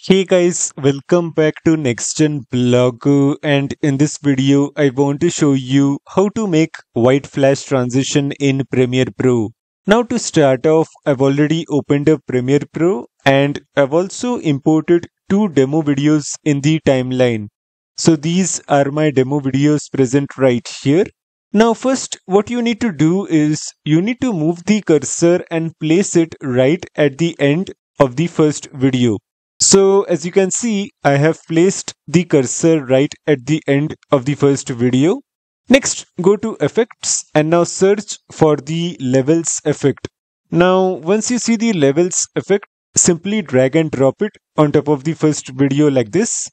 Hey guys, welcome back to NextGen blog, and in this video I want to show you how to make white flash transition in Premiere Pro. Now to start off, I've already opened up Premiere Pro and I've also imported two demo videos in the timeline. So these are my demo videos present right here. Now first, what you need to do is you need to move the cursor and place it right at the end of the first video. So as you can see, I have placed the cursor right at the end of the first video. Next, go to effects and now search for the levels effect. Now once you see the levels effect, simply drag and drop it on top of the first video like this.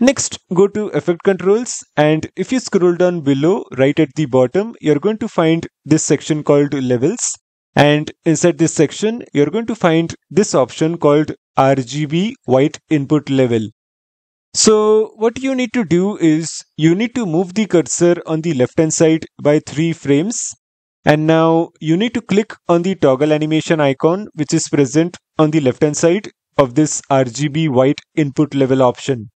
Next, go to effect controls, and if you scroll down below right at the bottom, you're going to find this section called levels. And inside this section, you're going to find this option called RGB white input level. So what you need to do is you need to move the cursor on the left hand side by 3 frames. And now you need to click on the toggle animation icon, which is present on the left hand side of this RGB white input level option.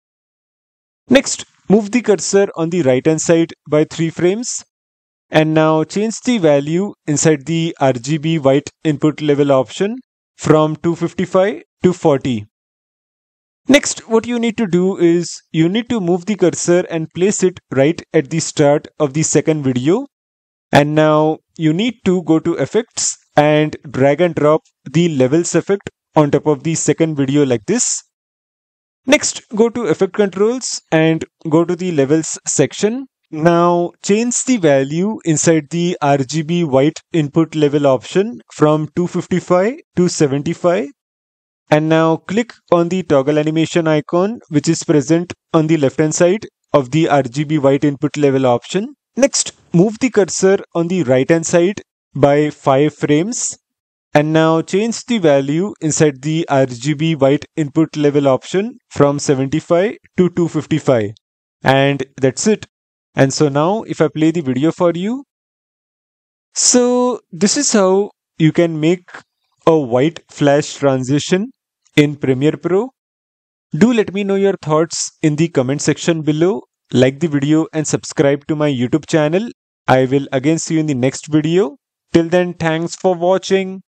Next, move the cursor on the right hand side by 3 frames. And now change the value inside the RGB white input level option from 255 to 40. Next, what you need to do is you need to move the cursor and place it right at the start of the second video. And now you need to go to effects and drag and drop the levels effect on top of the second video like this. Next, go to effect controls and go to the levels section. Now change the value inside the RGB white input level option from 255 to 75. And now click on the toggle animation icon, which is present on the left hand side of the RGB white input level option. Next, move the cursor on the right hand side by 5 frames. And now change the value inside the RGB white input level option from 75 to 255. And that's it. And so now if I play the video for you, so this is how you can make a white flash transition in Premiere Pro. Do let me know your thoughts in the comment section below. Like the video and subscribe to my YouTube channel. I will again see you in the next video. Till then, thanks for watching.